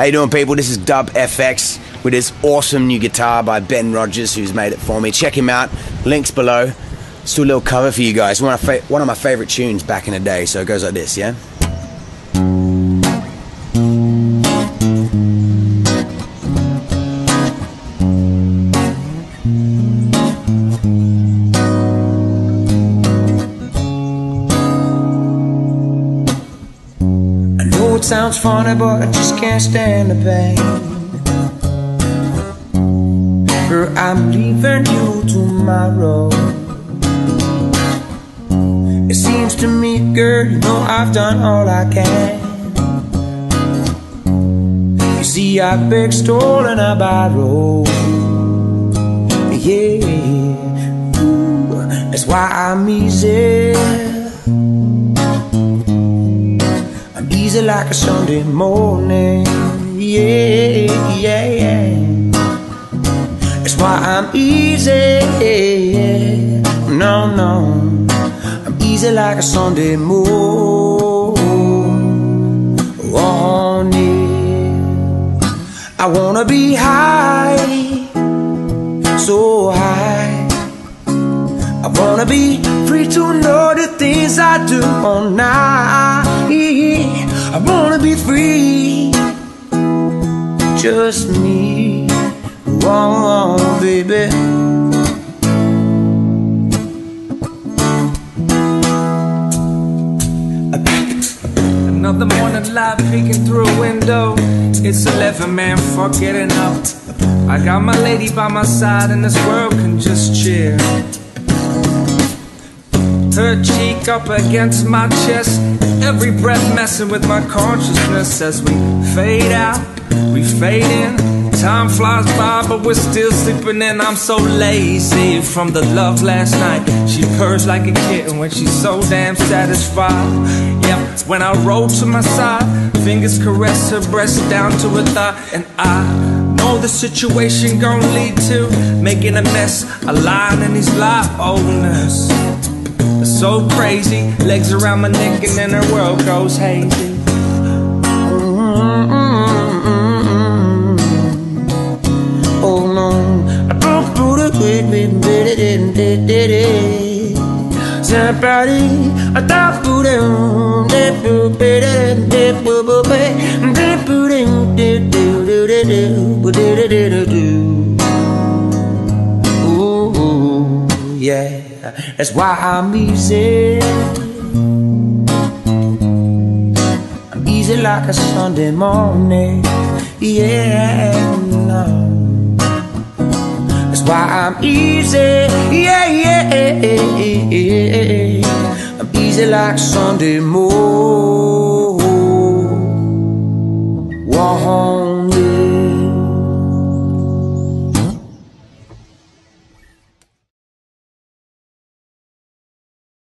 How you doing, people? This is Dub FX with this awesome new guitar by Ben Rogers, who's made it for me. Check him out. Links below. Let's do a little cover for you guys. One of my favorite tunes back in the day. So it goes like this, yeah? It sounds funny, but I just can't stand the pain. Girl, I'm leaving you tomorrow. It seems to me, girl, you know I've done all I can. You see, I begged, stole, and I borrowed. Yeah, ooh, that's why I'm easy. Easy like a Sunday morning, yeah, yeah, yeah. That's why I'm easy, no, no. I'm easy like a Sunday morning. I wanna be high, so high. I wanna be free to know the things I do all night. I wanna be free, just me, oh baby. Another morning light peeking through a window. It's 11, man, fuck getting out. I got my lady by my side and this world can just chill. Her cheek up against my chest, every breath messing with my consciousness. As we fade out, we fade in. Time flies by, but we're still sleeping in. I'm so lazy from the love last night. She purrs like a kitten when she's so damn satisfied. Yep, when I roll to my side, fingers caress her breast down to her thigh. And I know the situation gon' lead to making a mess, a line in these life owners. So crazy, legs around my neck and then her world goes hazy. Oh no, I broke through the grid. Somebody, I thought through them. Yeah, that's why I'm easy. I'm easy like a Sunday morning. Yeah, no. That's why I'm easy. Yeah, yeah, yeah, yeah. I'm easy like Sunday morning.